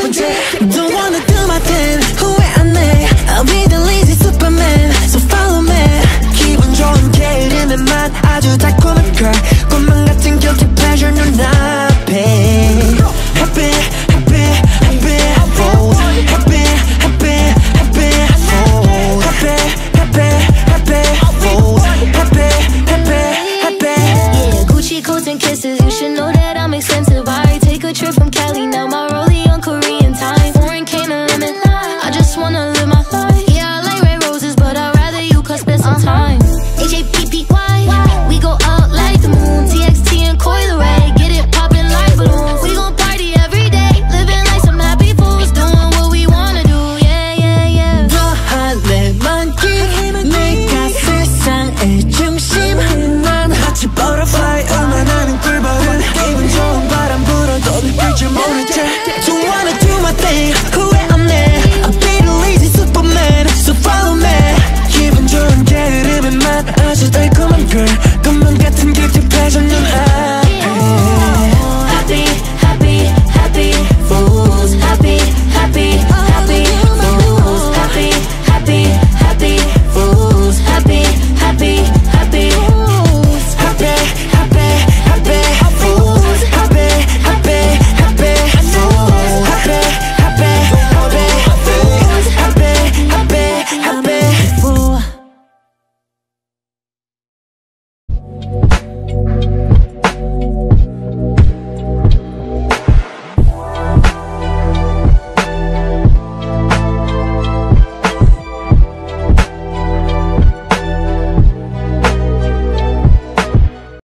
happened yet.